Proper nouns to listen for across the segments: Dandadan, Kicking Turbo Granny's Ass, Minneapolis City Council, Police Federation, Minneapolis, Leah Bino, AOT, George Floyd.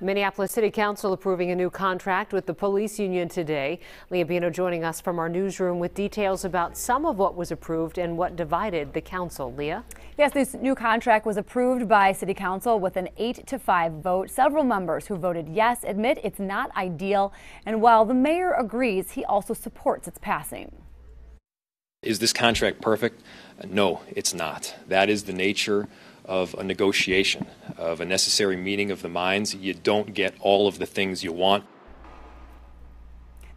Minneapolis City Council approving a new contract with the police union today. Leah Bino joining us from our newsroom with details about some of what was approved and what divided the council. Leah? Yes, this new contract was approved by City Council with an 8-5 vote. Several members who voted yes admit it's not ideal, and while the mayor agrees, he also supports its passing. Is this contract perfect? No, it's not. That is the nature of a negotiation, of a necessary meeting of the minds. You don't get all of the things you want.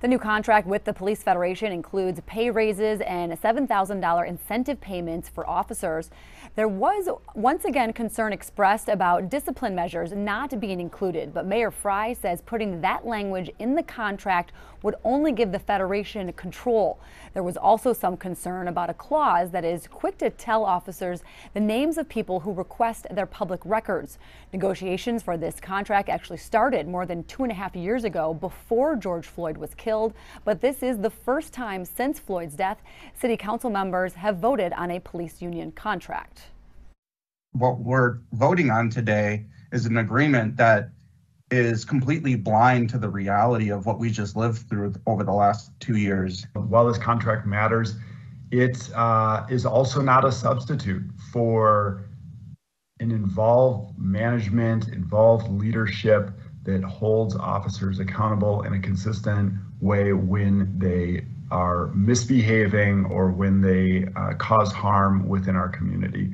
The new contract with the Police Federation includes pay raises and $7,000 incentive payments for officers. There was once again concern expressed about discipline measures not being included, but Mayor Fry says putting that language in the contract would only give the Federation control. There was also some concern about a clause that is quick to tell officers the names of people who request their public records. Negotiations for this contract actually started more than 2.5 years ago, before George Floyd was killed, but this is the first time since Floyd's death City Council members have voted on a police union contract. What we're voting on today is an agreement that is completely blind to the reality of what we just lived through over the last 2 years. While this contract matters, it is also not a substitute for an involved management, involved leadership that holds officers accountable in a consistent way when they are misbehaving or when they cause harm within our community.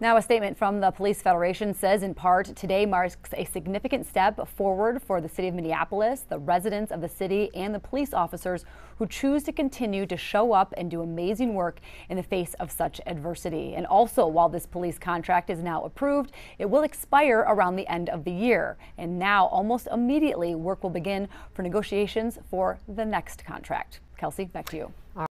Now, a statement from the Police Federation says, in part, today marks a significant step forward for the city of Minneapolis, the residents of the city, and the police officers who choose to continue to show up and do amazing work in the face of such adversity. And also, while this police contract is now approved, it will expire around the end of the year. And now, almost immediately, work will begin for negotiations for the next contract. Kelsey, back to you.